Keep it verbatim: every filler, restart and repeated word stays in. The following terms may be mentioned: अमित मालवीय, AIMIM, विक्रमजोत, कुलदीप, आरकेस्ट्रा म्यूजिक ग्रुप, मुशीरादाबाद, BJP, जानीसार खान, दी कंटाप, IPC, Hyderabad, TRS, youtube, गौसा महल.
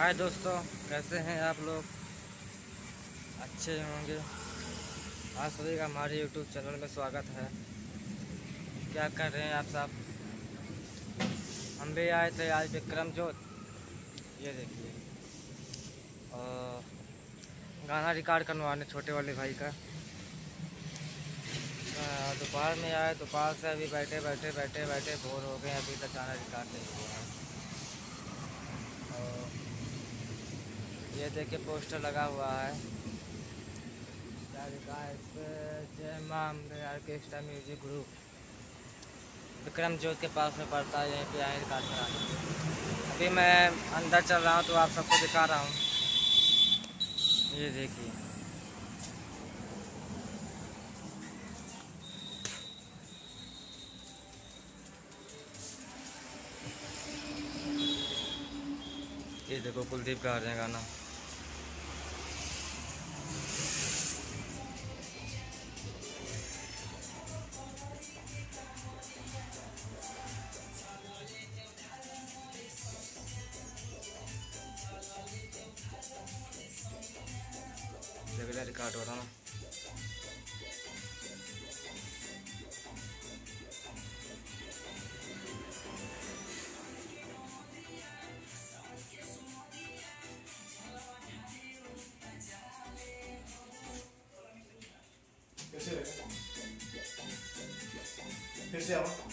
हाय दोस्तों, कैसे हैं आप लोग? अच्छे होंगे। आज सभी का हमारे यूट्यूब चैनल में स्वागत है। क्या कर रहे हैं आप साहब? हम भी आए थे आज विक्रमजोत, ये देखिए, और गाना रिकॉर्ड करवाने छोटे वाले भाई का। दोपहर में आए, दोपहर से अभी बैठे बैठे बैठे बैठे बोर हो गए, अभी तक गाना रिकॉर्ड नहीं हुआ है। ये देखिए पोस्टर लगा हुआ है, क्या लिखा है इस पर? जय माम आरकेस्ट्रा म्यूजिक ग्रुप, विक्रमजोत के पास में पड़ता है, यहीं पे आए रिकॉर्ड कराने। अभी मैं अंदर चल रहा हूँ तो आप सबको दिखा रहा हूँ। ये देखिए, ये देखो कुलदीप का आ रहे हैं गाना। रेगुलर रिकॉर्ड हो रहा ना। कैसे कैसे आओ।